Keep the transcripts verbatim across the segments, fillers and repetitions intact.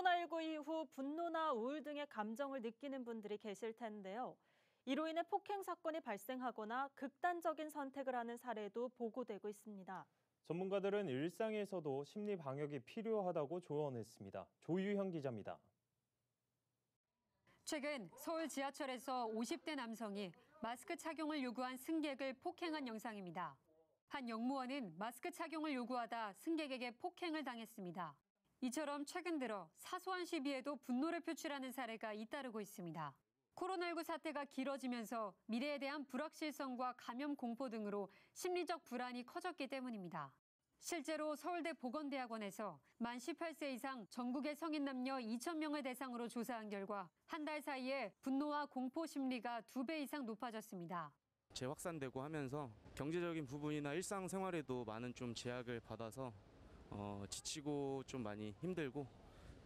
코로나 일구 이후 분노나 우울 등의 감정을 느끼는 분들이 계실 텐데요. 이로 인해 폭행 사건이 발생하거나 극단적인 선택을 하는 사례도 보고되고 있습니다. 전문가들은 일상에서도 심리 방역이 필요하다고 조언했습니다. 조유현 기자입니다. 최근 서울 지하철에서 오십 대 남성이 마스크 착용을 요구한 승객을 폭행한 영상입니다. 한 역무원은 마스크 착용을 요구하다 승객에게 폭행을 당했습니다. 이처럼 최근 들어 사소한 시비에도 분노를 표출하는 사례가 잇따르고 있습니다. 코로나 일구 사태가 길어지면서 미래에 대한 불확실성과 감염 공포 등으로 심리적 불안이 커졌기 때문입니다. 실제로 서울대 보건대학원에서 만 십팔 세 이상 전국의 성인 남녀 이천 명을 대상으로 조사한 결과 한 달 사이에 분노와 공포 심리가 두 배 이상 높아졌습니다. 재확산되고 하면서 경제적인 부분이나 일상생활에도 많은 좀 제약을 받아서 어, 지치고 좀 많이 힘들고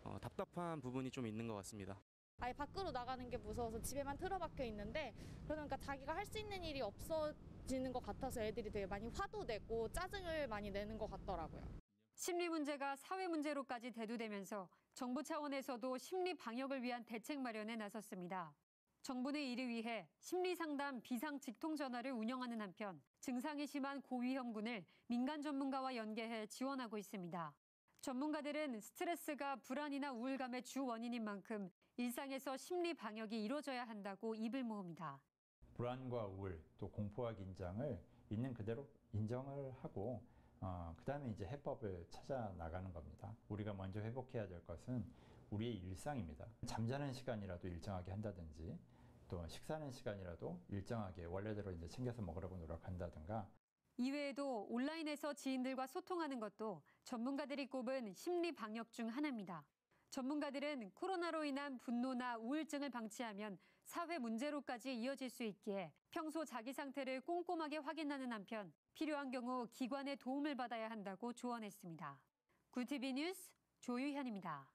어, 답답한 부분이 좀 있는 것 같습니다. 아예 밖으로 나가는 게 무서워서 집에만 틀어박혀 있는데 그러니까 자기가 할 수 있는 일이 없어지는 것 같아서 애들이 되게 많이 화도 내고 짜증을 많이 내는 것 같더라고요. 심리 문제가 사회 문제로까지 대두되면서 정부 차원에서도 심리 방역을 위한 대책 마련에 나섰습니다. 정부는 이를 위해 심리상담 비상직통전화를 운영하는 한편 증상이 심한 고위험군을 민간 전문가와 연계해 지원하고 있습니다. 전문가들은 스트레스가 불안이나 우울감의 주 원인인 만큼 일상에서 심리 방역이 이루어져야 한다고 입을 모읍니다. 불안과 우울, 또 공포와 긴장을 있는 그대로 인정을 하고 어, 그다음에 이제 해법을 찾아 나가는 겁니다. 우리가 먼저 회복해야 될 것은 우리의 일상입니다. 잠자는 시간이라도 일정하게 한다든지 또 식사하는 시간이라도 일정하게 원래대로 이제 챙겨서 먹으려고 노력한다든가. 이외에도 온라인에서 지인들과 소통하는 것도 전문가들이 꼽은 심리 방역 중 하나입니다. 전문가들은 코로나로 인한 분노나 우울증을 방치하면 사회 문제로까지 이어질 수 있기에 평소 자기 상태를 꼼꼼하게 확인하는 한편 필요한 경우 기관의 도움을 받아야 한다고 조언했습니다. 굿티비 뉴스 조유현입니다.